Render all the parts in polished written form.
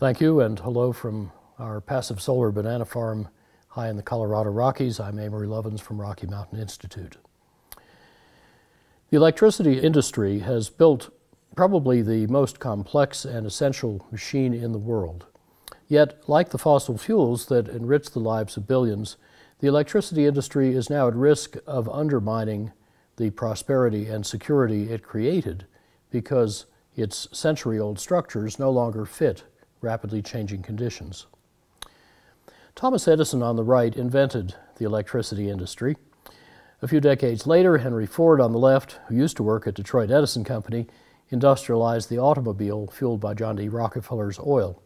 Thank you, and hello from our passive solar banana farm high in the Colorado Rockies. I'm Amory Lovins from Rocky Mountain Institute. The electricity industry has built probably the most complex and essential machine in the world. Yet, like the fossil fuels that enrich the lives of billions, the electricity industry is now at risk of undermining the prosperity and security it created because its century-old structures no longer fit rapidly changing conditions. Thomas Edison on the right invented the electricity industry. A few decades later, Henry Ford on the left, who used to work at Detroit Edison Company, industrialized the automobile fueled by John D. Rockefeller's oil.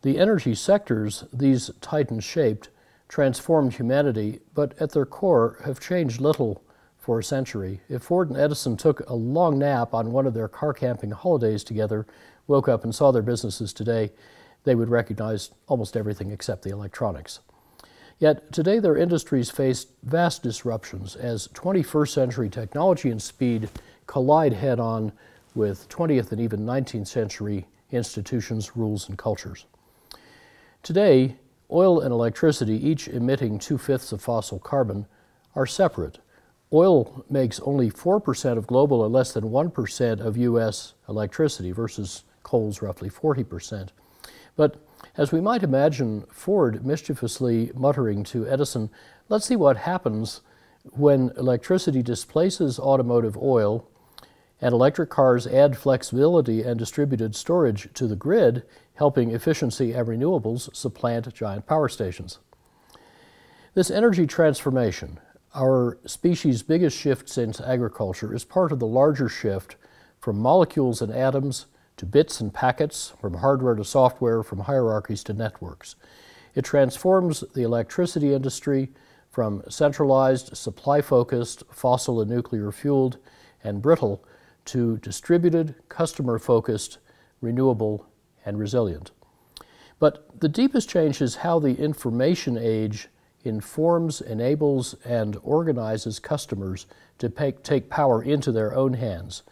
The energy sectors these titans shaped transformed humanity, but at their core have changed little for a century. If Ford and Edison took a long nap on one of their car camping holidays together, woke up and saw their businesses today, they would recognize almost everything except the electronics. Yet today their industries face vast disruptions as 21st century technology and speed collide head-on with 20th and even 19th century institutions, rules, and cultures. Today, oil and electricity, each emitting 2/5 of fossil carbon, are separate. Oil makes only 4% of global or less than 1% of U.S. electricity versus coal's roughly 40%. But as we might imagine, Ford mischievously muttering to Edison, "Let's see what happens when electricity displaces automotive oil and electric cars add flexibility and distributed storage to the grid, helping efficiency and renewables supplant giant power stations." This energy transformation, our species' biggest shift since agriculture, is part of the larger shift from molecules and atoms to bits and packets, from hardware to software, from hierarchies to networks. It transforms the electricity industry from centralized, supply-focused, fossil and nuclear-fueled, and brittle to distributed, customer-focused, renewable, and resilient. But the deepest change is how the information age informs, enables, and organizes customers to take power into their own hands.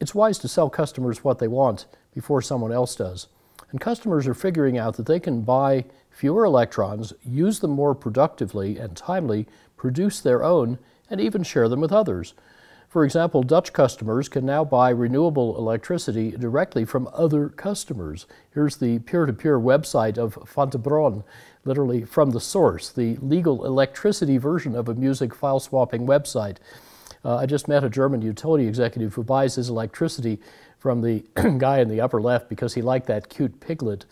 It's wise to sell customers what they want before someone else does. And customers are figuring out that they can buy fewer electrons, use them more productively and timely, produce their own, and even share them with others. For example, Dutch customers can now buy renewable electricity directly from other customers. Here's the peer-to-peer website of Vandebron, literally from the source, the legal electricity version of a music file-swapping website. I just met a German utility executive who buys his electricity from the guy in the upper left because he liked that cute piglet.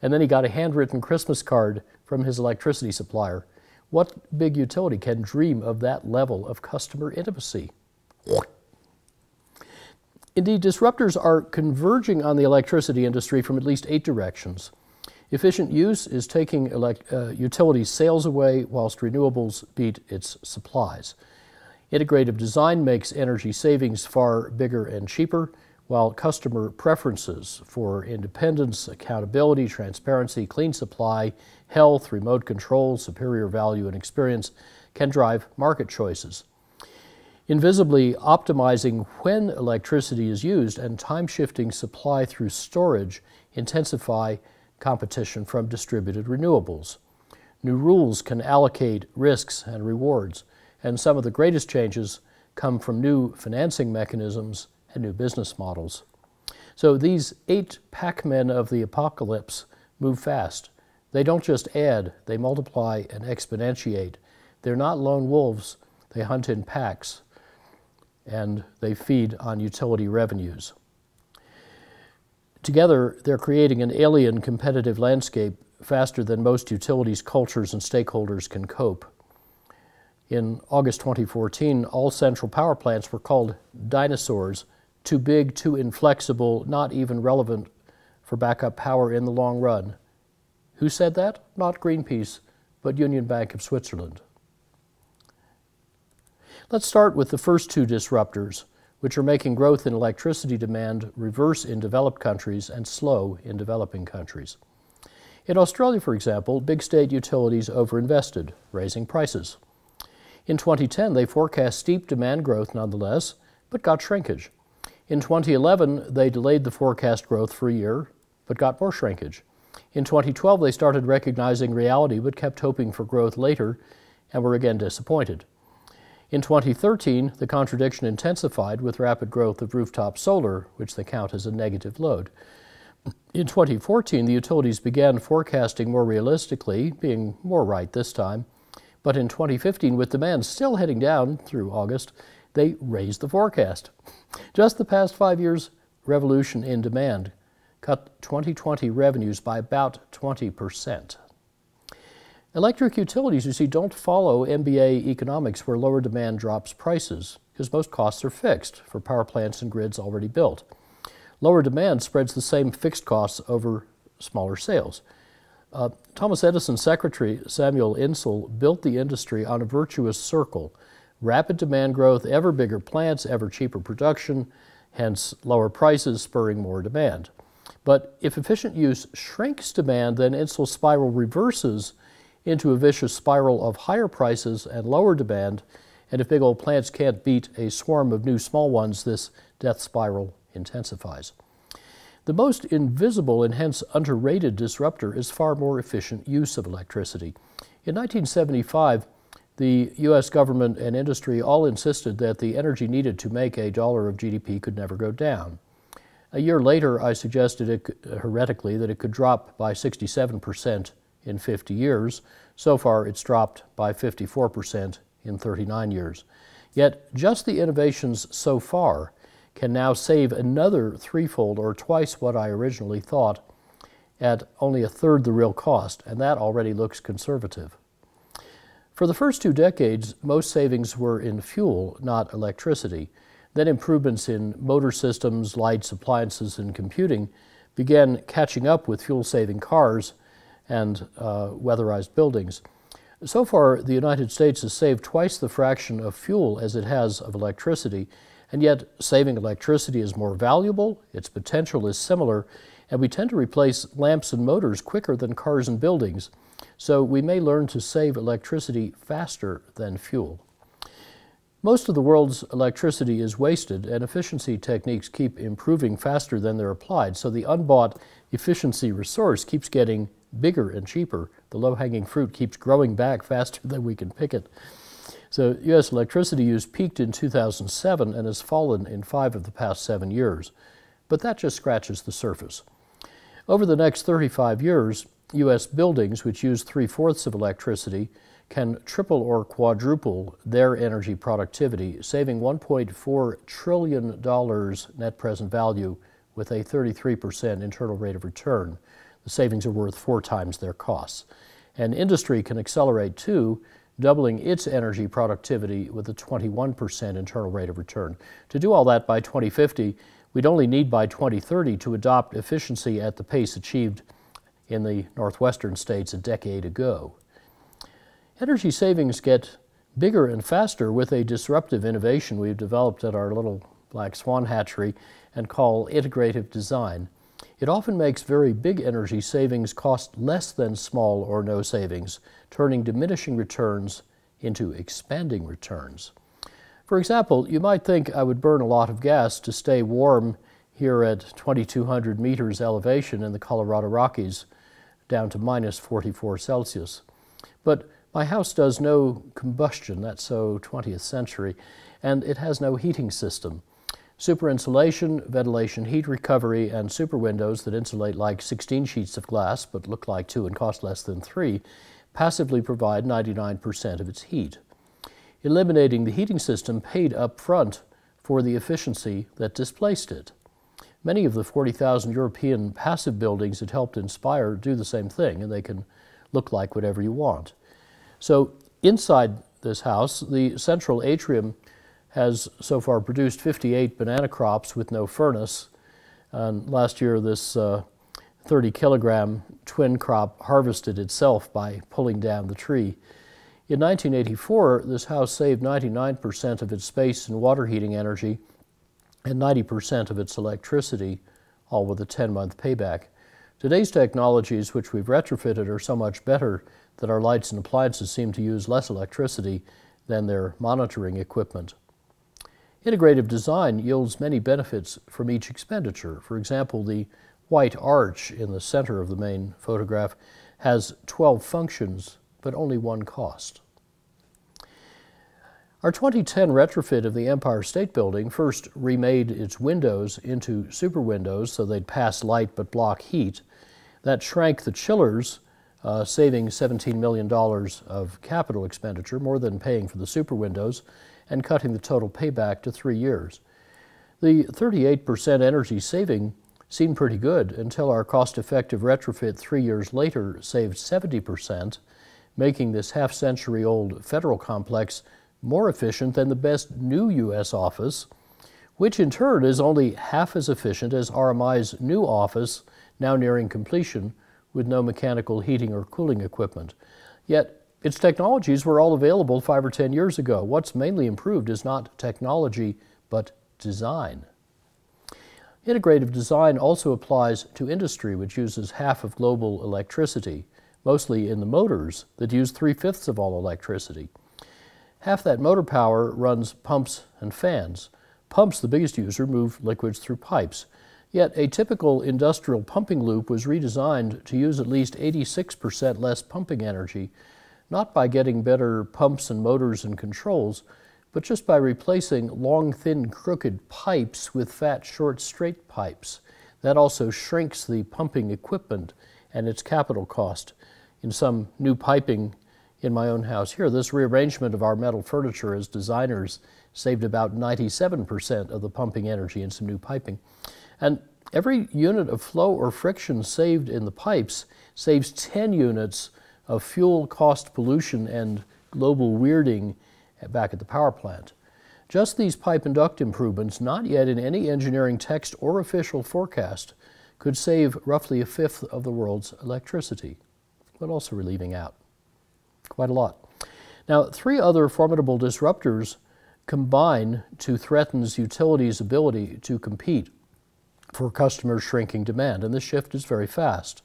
And then he got a handwritten Christmas card from his electricity supplier. What big utility can dream of that level of customer intimacy? Indeed, disruptors are converging on the electricity industry from at least 8 directions. Efficient use is taking utility sales away, whilst renewables beat its supplies. Integrative design makes energy savings far bigger and cheaper, while customer preferences for independence, accountability, transparency, clean supply, health, remote control, superior value and experience can drive market choices. Invisibly optimizing when electricity is used and time-shifting supply through storage intensify competition from distributed renewables. New rules can allocate risks and rewards, and some of the greatest changes come from new financing mechanisms and new business models. So these 8 Pac-Men of the apocalypse move fast. They don't just add, they multiply and exponentiate. They're not lone wolves, they hunt in packs, and they feed on utility revenues. Together, they're creating an alien competitive landscape faster than most utilities, cultures, and stakeholders can cope. In August 2014, all central power plants were called dinosaurs, too big, too inflexible, not even relevant for backup power in the long run. Who said that? Not Greenpeace, but Union Bank of Switzerland. Let's start with the first 2 disruptors, which are making growth in electricity demand reverse in developed countries and slow in developing countries. In Australia, for example, big state utilities overinvested, raising prices. In 2010, they forecast steep demand growth nonetheless, but got shrinkage. In 2011, they delayed the forecast growth for a year, but got more shrinkage. In 2012, they started recognizing reality but kept hoping for growth later and were again disappointed. In 2013, the contradiction intensified with rapid growth of rooftop solar, which they count as a negative load. In 2014, the utilities began forecasting more realistically, being more right this time. But in 2015, with demand still heading down through August, they raised the forecast. Just the past 5 years, revolution in demand cut 2020 revenues by about 20%. Electric utilities, you see, don't follow MBA economics where lower demand drops prices, because most costs are fixed for power plants and grids already built. Lower demand spreads the same fixed costs over smaller sales. Thomas Edison's secretary, Samuel Insull, built the industry on a virtuous circle. Rapid demand growth, ever bigger plants, ever cheaper production, hence lower prices spurring more demand. But if efficient use shrinks demand, then Insull's spiral reverses into a vicious spiral of higher prices and lower demand, and if big old plants can't beat a swarm of new small ones, this death spiral intensifies. The most invisible and hence underrated disruptor is far more efficient use of electricity. In 1975, the U.S. government and industry all insisted that the energy needed to make a dollar of GDP could never go down. A year later, I suggested heretically that it could drop by 67% in 50 years. So far, it's dropped by 54% in 39 years. Yet, just the innovations so far can now save another threefold or twice what I originally thought at only a third the real cost, and that already looks conservative. For the first 2 decades, most savings were in fuel, not electricity. Then improvements in motor systems, lights, appliances, and computing began catching up with fuel-saving cars and weatherized buildings. So far, the United States has saved twice the fraction of fuel as it has of electricity, and yet saving electricity is more valuable, its potential is similar, and we tend to replace lamps and motors quicker than cars and buildings. So we may learn to save electricity faster than fuel. Most of the world's electricity is wasted, and efficiency techniques keep improving faster than they're applied, so the unbought efficiency resource keeps getting bigger and cheaper. The low-hanging fruit keeps growing back faster than we can pick it. So U.S. electricity use peaked in 2007 and has fallen in 5 of the past 7 years. But that just scratches the surface. Over the next 35 years, U.S. buildings, which use 3/4 of electricity, can triple or quadruple their energy productivity, saving $1.4 trillion net present value with a 33% internal rate of return. The savings are worth 4 times their costs. And industry can accelerate too, doubling its energy productivity with a 21% internal rate of return. To do all that by 2050, we'd only need by 2030 to adopt efficiency at the pace achieved in the northwestern states a decade ago. Energy savings get bigger and faster with a disruptive innovation we've developed at our little black swan hatchery and call integrative design. It often makes very big energy savings cost less than small or no savings, turning diminishing returns into expanding returns. For example, you might think I would burn a lot of gas to stay warm here at 2,200 meters elevation in the Colorado Rockies, down to -44°C. But my house does no combustion, that's so 20th century, and it has no heating system. Superinsulation, ventilation, heat recovery, and super windows that insulate like 16 sheets of glass but look like 2 and cost less than 3 passively provide 99% of its heat. Eliminating the heating system paid up front for the efficiency that displaced it. Many of the 40,000 European passive buildings that helped inspire do the same thing, and they can look like whatever you want. So inside this house, the central atrium has so far produced 58 banana crops with no furnace. And last year, this 30-kilogram twin crop harvested itself by pulling down the tree. In 1984, this house saved 99% of its space and water heating energy and 90% of its electricity, all with a 10-month payback. Today's technologies, which we've retrofitted, are so much better that our lights and appliances seem to use less electricity than their monitoring equipment. Integrative design yields many benefits from each expenditure. For example, the white arch in the center of the main photograph has 12 functions, but only one cost. Our 2010 retrofit of the Empire State Building first remade its windows into super windows so they'd pass light but block heat. That shrank the chillers, saving $17 million of capital expenditure, more than paying for the super windows, and cutting the total payback to 3 years. The 38% energy saving seemed pretty good until our cost-effective retrofit 3 years later saved 70%, making this half-century-old federal complex more efficient than the best new U.S. office, which in turn is only half as efficient as RMI's new office, now nearing completion, with no mechanical heating or cooling equipment. Yet its technologies were all available 5 or 10 years ago. What's mainly improved is not technology, but design. Integrative design also applies to industry, which uses half of global electricity, mostly in the motors that use 3/5 of all electricity. Half that motor power runs pumps and fans. Pumps, the biggest user, move liquids through pipes. Yet a typical industrial pumping loop was redesigned to use at least 86% less pumping energy, not by getting better pumps and motors and controls, but just by replacing long, thin, crooked pipes with fat, short, straight pipes. That also shrinks the pumping equipment and its capital cost. In some new piping in my own house here, this rearrangement of our metal furniture as designers saved about 97% of the pumping energy in some new piping. And every unit of flow or friction saved in the pipes saves 10 units of fuel cost pollution and global weirding back at the power plant. Just these pipe and duct improvements, not yet in any engineering text or official forecast, could save roughly 1/5 of the world's electricity, but also we're leaving out quite a lot. Now, three other formidable disruptors combine to threaten utilities' ability to compete for customers' shrinking demand, and this shift is very fast.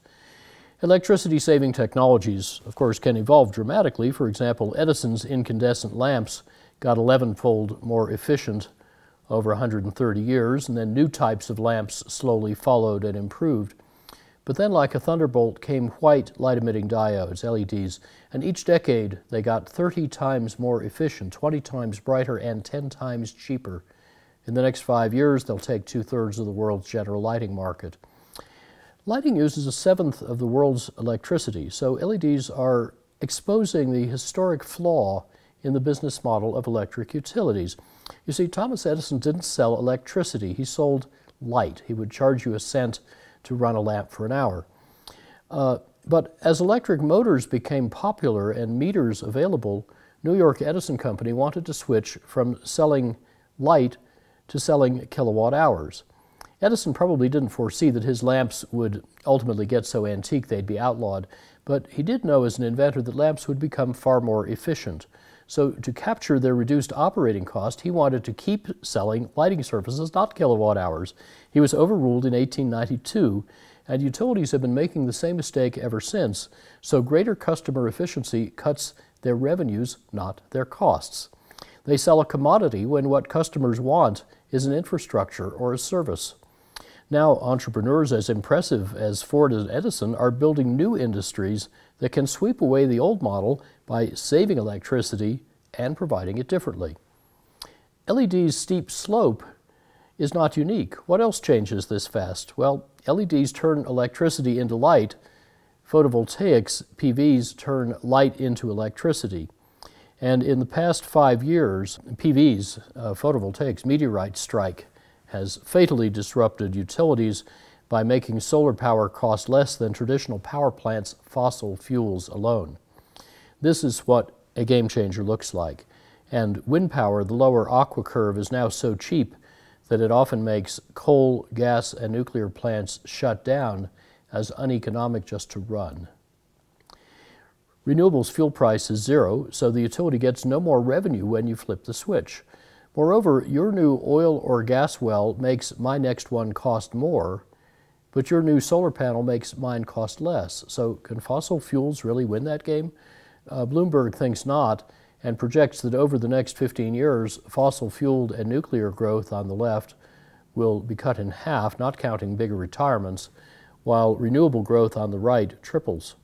Electricity-saving technologies, of course, can evolve dramatically. For example, Edison's incandescent lamps got 11-fold more efficient over 130 years, and then new types of lamps slowly followed and improved. But then, like a thunderbolt, came white light-emitting diodes, LEDs, and each decade they got 30 times more efficient, 20 times brighter, and 10 times cheaper. In the next 5 years, they'll take 2/3 of the world's general lighting market. Lighting uses 1/7 of the world's electricity, so LEDs are exposing the historic flaw in the business model of electric utilities. You see, Thomas Edison didn't sell electricity, he sold light. He would charge you a cent to run a lamp for an hour. But as electric motors became popular and meters available, New York Edison Company wanted to switch from selling light to selling kilowatt hours. Edison probably didn't foresee that his lamps would ultimately get so antique they'd be outlawed, but he did know as an inventor that lamps would become far more efficient. So to capture their reduced operating cost, he wanted to keep selling lighting services, not kilowatt hours. He was overruled in 1892, and utilities have been making the same mistake ever since. So greater customer efficiency cuts their revenues, not their costs. They sell a commodity when what customers want is an infrastructure or a service. Now, entrepreneurs as impressive as Ford and Edison are building new industries that can sweep away the old model by saving electricity and providing it differently. LED's steep slope is not unique. What else changes this fast? Well, LEDs turn electricity into light. Photovoltaics, PVs, turn light into electricity. And in the past 5 years, PVs, photovoltaics, meteorite strike, has fatally disrupted utilities by making solar power cost less than traditional power plants' fossil fuels alone. This is what a game changer looks like. And wind power, the lower aqua curve, is now so cheap that it often makes coal, gas, and nuclear plants shut down as uneconomic just to run. Renewables fuel price is zero, so the utility gets no more revenue when you flip the switch. Moreover, your new oil or gas well makes my next one cost more, but your new solar panel makes mine cost less. So can fossil fuels really win that game? Bloomberg thinks not, and projects that over the next 15 years, fossil fueled and nuclear growth on the left will be cut in half, not counting bigger retirements, while renewable growth on the right triples.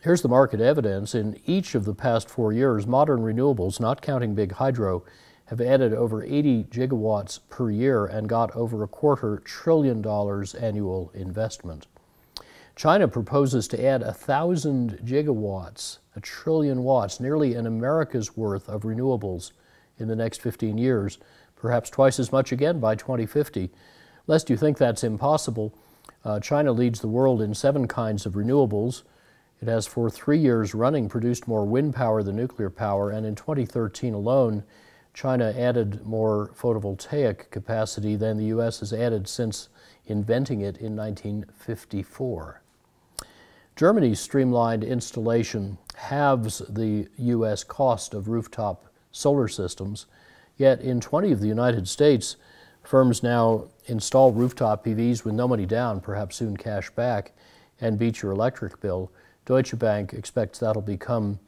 Here's the market evidence. In each of the past 4 years, modern renewables, not counting big hydro, have added over 80 gigawatts per year and got over $250 billion annual investment. China proposes to add 1,000 gigawatts, a trillion watts, nearly an America's worth of renewables in the next 15 years, perhaps twice as much again by 2050. Lest you think that's impossible, China leads the world in 7 kinds of renewables. It has for 3 years running produced more wind power than nuclear power, and in 2013 alone, China added more photovoltaic capacity than the U.S. has added since inventing it in 1954. Germany's streamlined installation halves the U.S. cost of rooftop solar systems, yet in 20 of the United States, firms now install rooftop PVs with no money down, perhaps soon cash back, and beat your electric bill. Deutsche Bank expects that'll become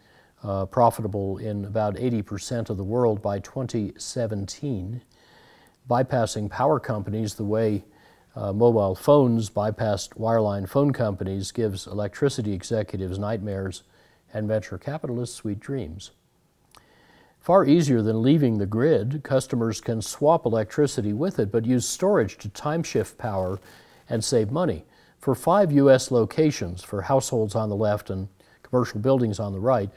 profitable in about 80% of the world by 2017, bypassing power companies the way mobile phones bypassed wireline phone companies gives electricity executives nightmares and venture capitalists sweet dreams. Far easier than leaving the grid, customers can swap electricity with it, but use storage to time shift power and save money. For 5 U.S. locations, for households on the left and commercial buildings on the right,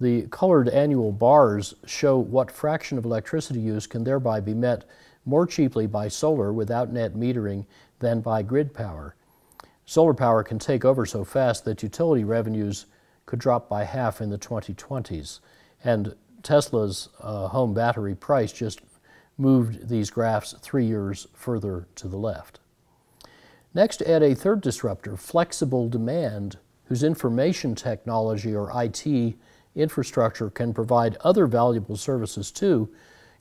the colored annual bars show what fraction of electricity use can thereby be met more cheaply by solar without net metering than by grid power. Solar power can take over so fast that utility revenues could drop by half in the 2020s. And Tesla's home battery price just moved these graphs 3 years further to the left. Next, add a third disruptor, flexible demand, whose information technology or IT infrastructure can provide other valuable services too,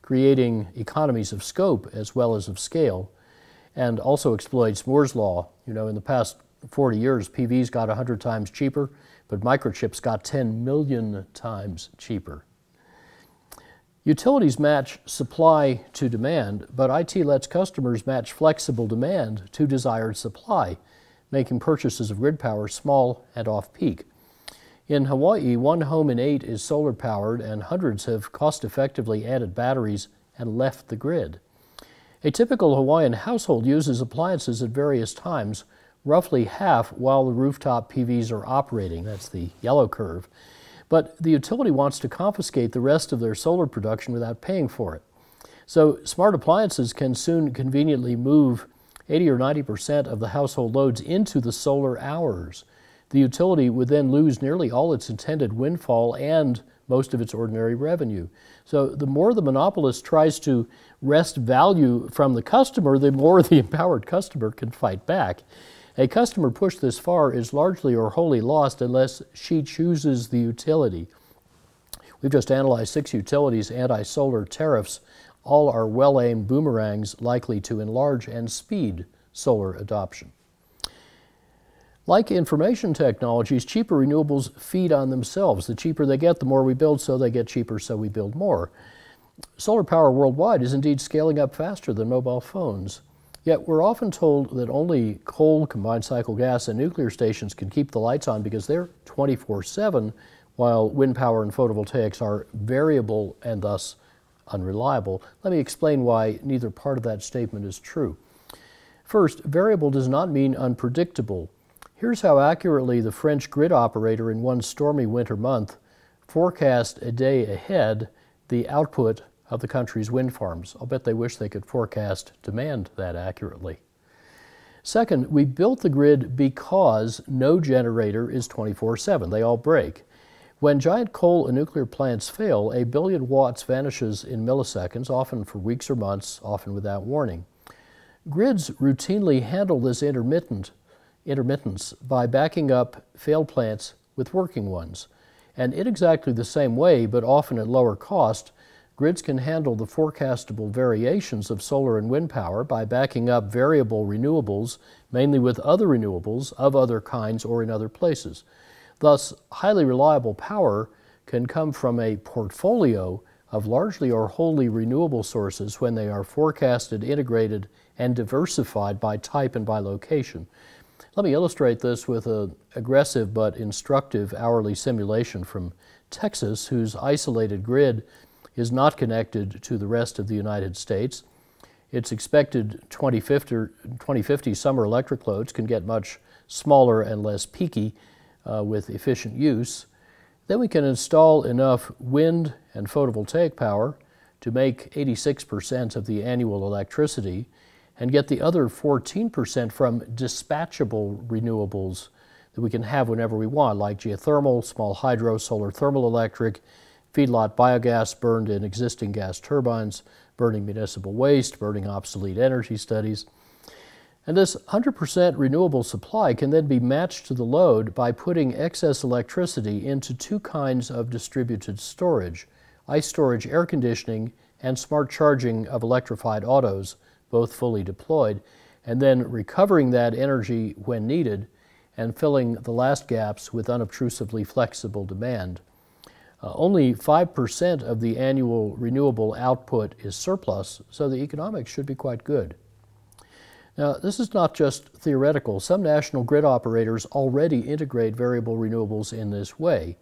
creating economies of scope as well as of scale, and also exploits Moore's law. You know, in the past 40 years, PVs got 100 times cheaper, but microchips got 10 million times cheaper. Utilities match supply to demand, but IT lets customers match flexible demand to desired supply, making purchases of grid power small and off-peak. In Hawaii, 1 home in 8 is solar-powered, and hundreds have cost-effectively added batteries and left the grid. A typical Hawaiian household uses appliances at various times, roughly half while the rooftop PVs are operating. That's the yellow curve. But the utility wants to confiscate the rest of their solar production without paying for it. So smart appliances can soon conveniently move 80 or 90% of the household loads into the solar hours. The utility would then lose nearly all its intended windfall and most of its ordinary revenue. So the more the monopolist tries to wrest value from the customer, the more the empowered customer can fight back. A customer pushed this far is largely or wholly lost unless she chooses the utility. We've just analyzed 6 utilities' anti-solar tariffs. All are well-aimed boomerangs likely to enlarge and speed solar adoption. Like information technologies, cheaper renewables feed on themselves. The cheaper they get, the more we build, so they get cheaper, so we build more. Solar power worldwide is indeed scaling up faster than mobile phones. Yet we're often told that only coal, combined cycle gas, and nuclear stations can keep the lights on because they're 24/7, while wind power and photovoltaics are variable and thus unreliable. Let me explain why neither part of that statement is true. First, variable does not mean unpredictable. Here's how accurately the French grid operator in one stormy winter month forecast a day ahead the output of the country's wind farms. I'll bet they wish they could forecast demand that accurately. Second, we built the grid because no generator is 24/7. They all break. When giant coal and nuclear plants fail, 1 billion watts vanishes in milliseconds, often for weeks or months, often without warning. Grids routinely handle this intermittence by backing up failed plants with working ones. And in exactly the same way, but often at lower cost, grids can handle the forecastable variations of solar and wind power by backing up variable renewables, mainly with other renewables of other kinds or in other places. Thus, highly reliable power can come from a portfolio of largely or wholly renewable sources when they are forecasted, integrated, and diversified by type and by location. Let me illustrate this with an aggressive but instructive hourly simulation from Texas, whose isolated grid is not connected to the rest of the United States. Its expected 2050 summer electric loads can get much smaller and less peaky with efficient use. Then we can install enough wind and photovoltaic power to make 86% of the annual electricity and get the other 14% from dispatchable renewables that we can have whenever we want, like geothermal, small hydro, solar thermoelectric, feedlot biogas burned in existing gas turbines, burning municipal waste, burning obsolete energy studies. And this 100% renewable supply can then be matched to the load by putting excess electricity into two kinds of distributed storage: ice storage, air conditioning, and smart charging of electrified autos, both fully deployed, and then recovering that energy when needed and filling the last gaps with unobtrusively flexible demand. Only 5% of the annual renewable output is surplus, so the economics should be quite good. Now, this is not just theoretical. Some national grid operators already integrate variable renewables in this way.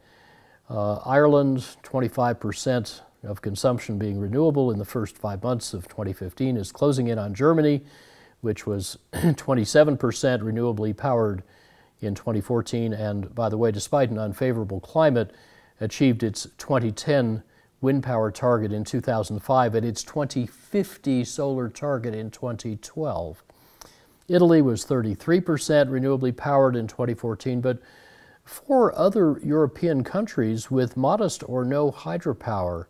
Ireland, 25% of consumption being renewable in the first 5 months of 2015, is closing in on Germany, which was 27% renewably powered in 2014, and by the way, despite an unfavorable climate, achieved its 2010 wind power target in 2005 and its 2050 solar target in 2012. Italy was 33% renewably powered in 2014, but 4 other European countries with modest or no hydropower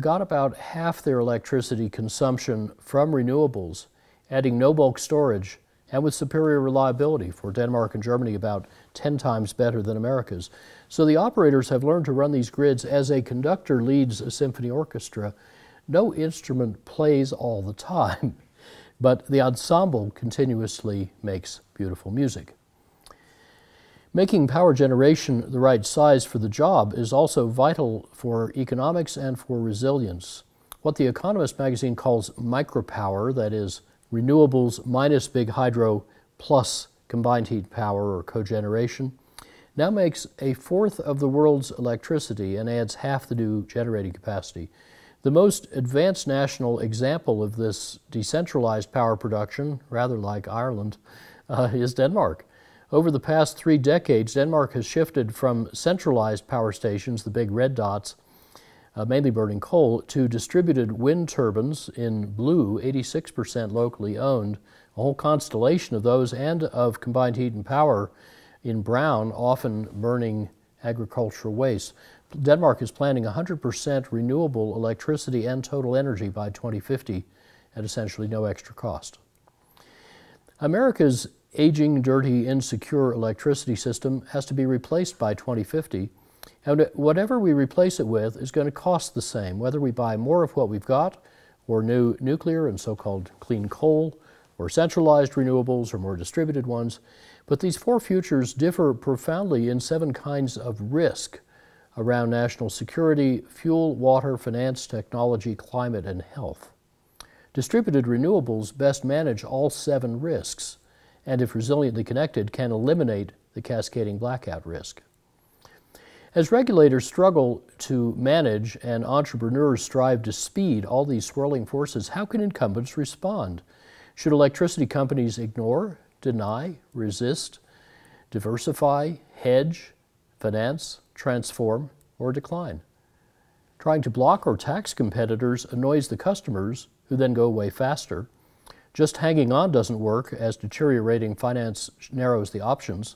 got about half their electricity consumption from renewables, adding no bulk storage and with superior reliability. For Denmark and Germany, about 10 times better than America's. So the operators have learned to run these grids as a conductor leads a symphony orchestra. No instrument plays all the time, but the ensemble continuously makes beautiful music. Making power generation the right size for the job is also vital for economics and for resilience. What The Economist magazine calls micropower, that is, renewables minus big hydro plus combined heat power or cogeneration, now makes a fourth of the world's electricity and adds half the new generating capacity. The most advanced national example of this decentralized power production, rather like Ireland, is Denmark. Over the past 3 decades, Denmark has shifted from centralized power stations, the big red dots, mainly burning coal, to distributed wind turbines in blue, 86% locally owned, a whole constellation of those, and of combined heat and power in brown, often burning agricultural waste. Denmark is planning 100% renewable electricity and total energy by 2050 at essentially no extra cost. America's aging, dirty, insecure electricity system has to be replaced by 2050. And whatever we replace it with is going to cost the same, whether we buy more of what we've got, or new nuclear and so-called clean coal, or centralized renewables, or more distributed ones. But these 4 futures differ profoundly in 7 kinds of risk around national security: fuel, water, finance, technology, climate, and health. Distributed renewables best manage all 7 risks, and if resiliently connected, can eliminate the cascading blackout risk. As regulators struggle to manage and entrepreneurs strive to speed all these swirling forces, how can incumbents respond? Should electricity companies ignore, deny, resist, diversify, hedge, finance, transform, or decline? Trying to block or tax competitors annoys the customers, who then go away faster. Just hanging on doesn't work, as deteriorating finance narrows the options.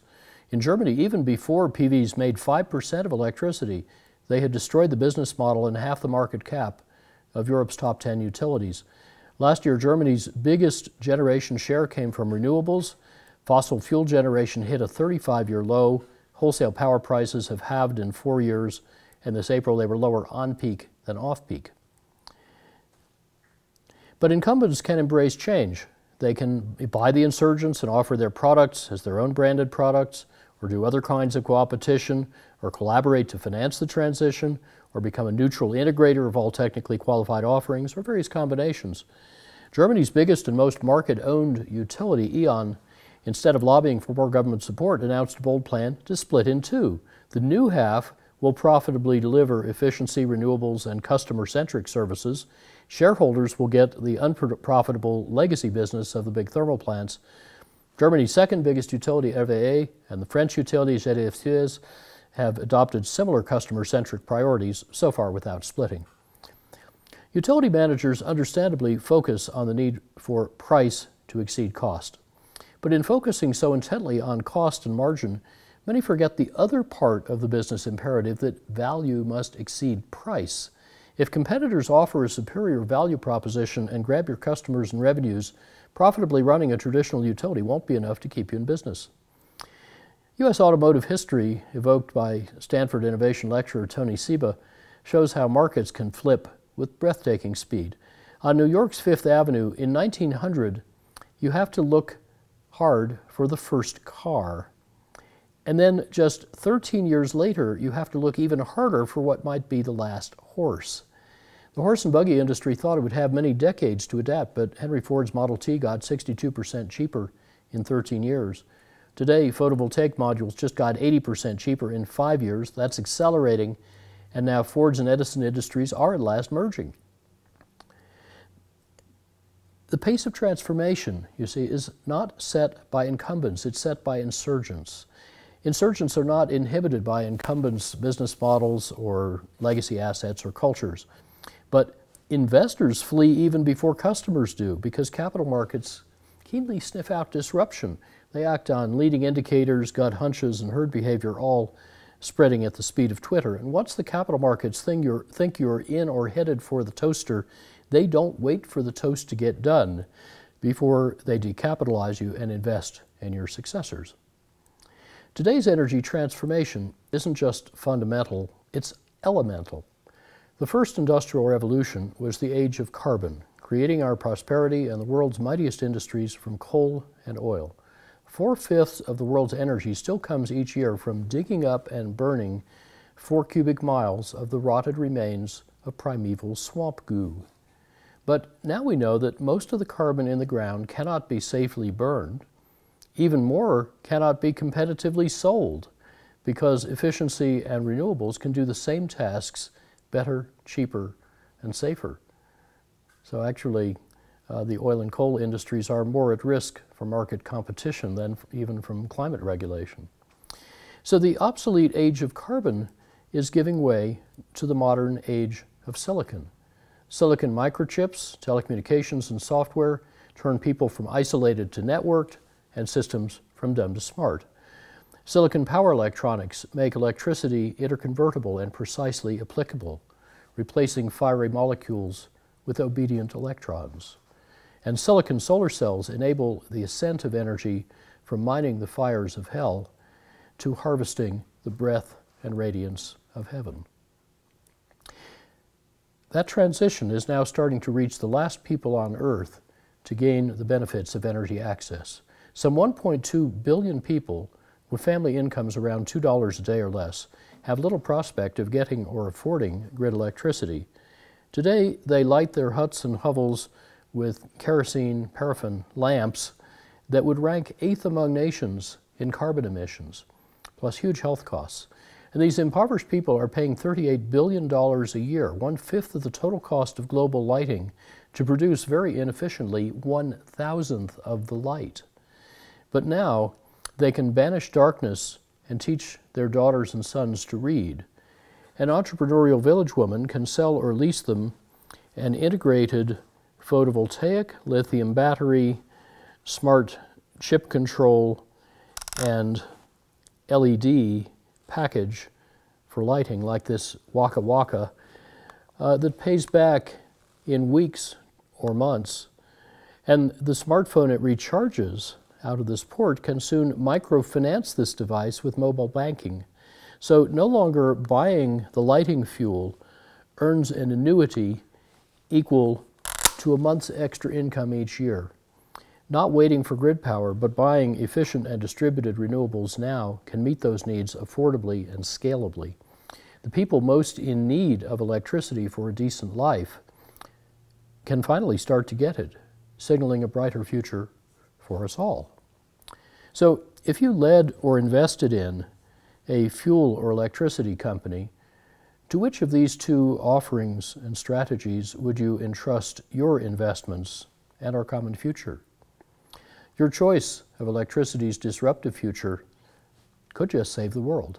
In Germany, even before PVs made 5% of electricity, they had destroyed the business model and half the market cap of Europe's top 10 utilities. Last year, Germany's biggest generation share came from renewables. Fossil fuel generation hit a 35-year low. Wholesale power prices have halved in 4 years, and this April they were lower on peak than off peak. But incumbents can embrace change. They can buy the insurgents and offer their products as their own branded products, or do other kinds of co-opetition, or collaborate to finance the transition, or become a neutral integrator of all technically qualified offerings, or various combinations. Germany's biggest and most market-owned utility, EON, instead of lobbying for more government support, announced a bold plan to split in two. The new half will profitably deliver efficiency, renewables, and customer-centric services. Shareholders will get the unprofitable legacy business of the big thermal plants. Germany's second biggest utility, RWE, and the French utility, GDF, have adopted similar customer-centric priorities, so far without splitting. Utility managers understandably focus on the need for price to exceed cost. But in focusing so intently on cost and margin, many forget the other part of the business imperative that value must exceed price. If competitors offer a superior value proposition and grab your customers and revenues, profitably running a traditional utility won't be enough to keep you in business. U.S. automotive history, evoked by Stanford innovation lecturer Tony Seba, shows how markets can flip with breathtaking speed. On New York's Fifth Avenue in 1900, you have to look hard for the first car. And then just 13 years later, you have to look even harder for what might be the last horse. The horse and buggy industry thought it would have many decades to adapt, but Henry Ford's Model T got 62% cheaper in 13 years. Today, photovoltaic modules just got 80% cheaper in 5 years. That's accelerating, and now Ford's and Edison industries are at last merging. The pace of transformation, you see, is not set by incumbents, it's set by insurgents. Insurgents are not inhibited by incumbents' business models or legacy assets or cultures. But investors flee even before customers do, because capital markets keenly sniff out disruption. They act on leading indicators, gut hunches, and herd behavior, all spreading at the speed of Twitter. And once the capital markets think you're in or headed for the toaster, they don't wait for the toast to get done before they decapitalize you and invest in your successors. Today's energy transformation isn't just fundamental, it's elemental. The first industrial revolution was the age of carbon, creating our prosperity and the world's mightiest industries from coal and oil. 4/5 of the world's energy still comes each year from digging up and burning 4 cubic miles of the rotted remains of primeval swamp goo. But now we know that most of the carbon in the ground cannot be safely burned. Even more cannot be competitively sold, because efficiency and renewables can do the same tasks better, cheaper, and safer. So actually, the oil and coal industries are more at risk for market competition than even from climate regulation. So the obsolete age of carbon is giving way to the modern age of silicon. Silicon microchips, telecommunications, and software turn people from isolated to networked, and systems from dumb to smart. Silicon power electronics make electricity interconvertible and precisely applicable, replacing fiery molecules with obedient electrons. And silicon solar cells enable the ascent of energy from mining the fires of hell to harvesting the breath and radiance of heaven. That transition is now starting to reach the last people on Earth to gain the benefits of energy access. Some 1.2 billion people with family incomes around $2 a day or less have little prospect of getting or affording grid electricity. Today, they light their huts and hovels with kerosene, paraffin lamps that would rank 8th among nations in carbon emissions, plus huge health costs. And these impoverished people are paying $38 billion a year, 1/5 of the total cost of global lighting, to produce very inefficiently 1,000th of the light. But now they can banish darkness and teach their daughters and sons to read. An entrepreneurial village woman can sell or lease them an integrated photovoltaic, lithium battery, smart chip control, and LED package for lighting like this Waka Waka that pays back in weeks or months. And the smartphone it recharges out of this port can soon microfinance this device with mobile banking. So no longer buying the lighting fuel earns an annuity equal to a month's extra income each year. Not waiting for grid power, but buying efficient and distributed renewables now can meet those needs affordably and scalably. The people most in need of electricity for a decent life can finally start to get it, signaling a brighter future for us all. So if you led or invested in a fuel or electricity company, to which of these two offerings and strategies would you entrust your investments and our common future? Your choice of electricity's disruptive future could just save the world.